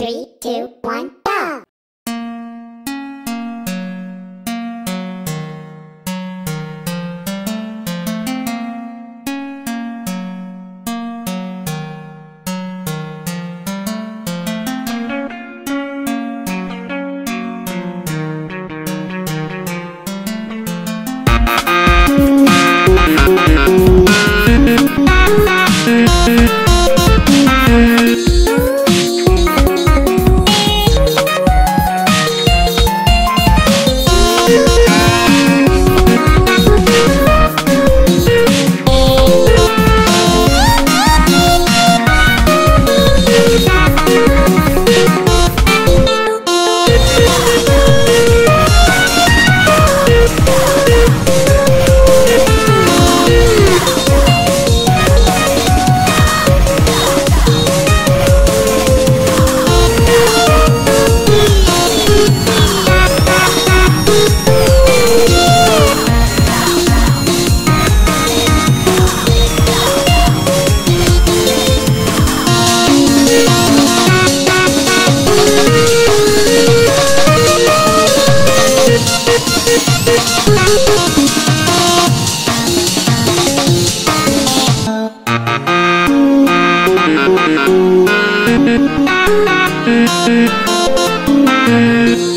3, 2, 1, go!